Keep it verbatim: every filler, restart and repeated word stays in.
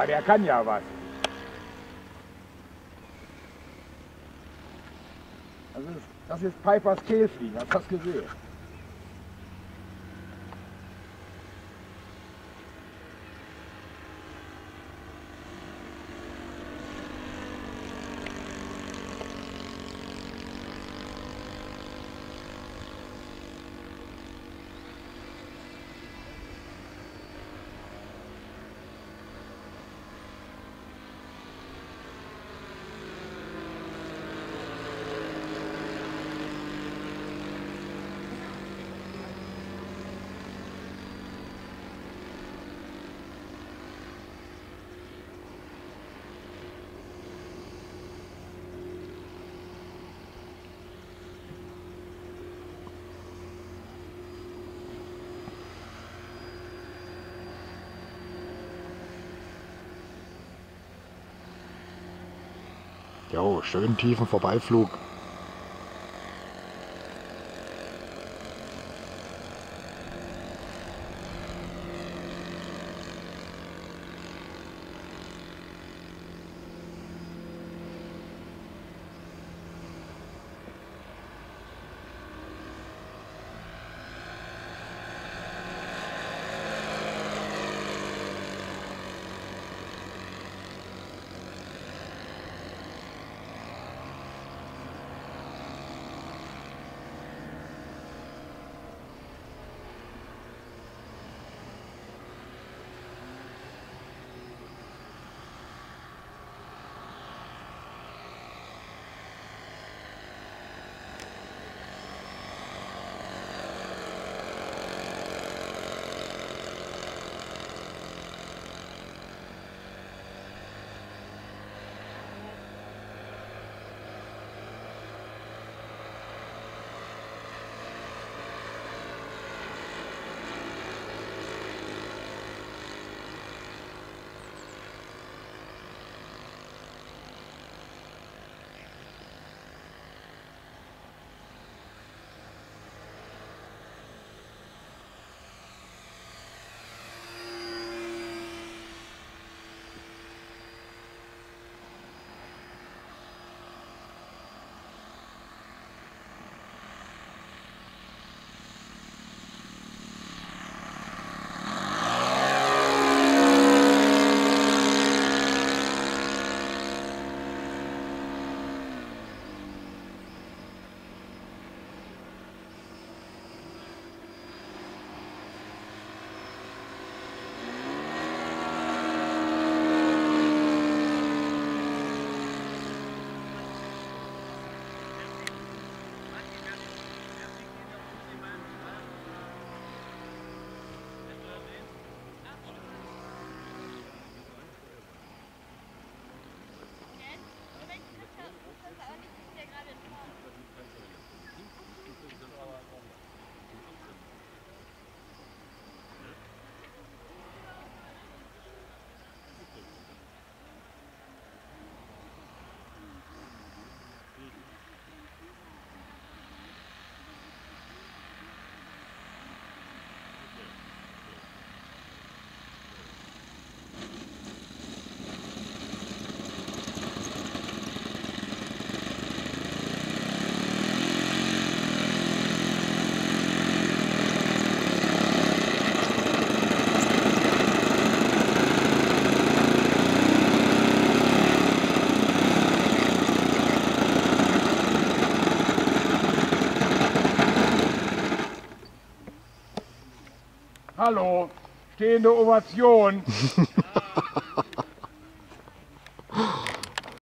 Boah, der kann ja was. Das ist, das ist Pipers Kehlfliegen, hast du das gesehen? Jo, schönen tiefen Vorbeiflug. Hallo, stehende Ovation.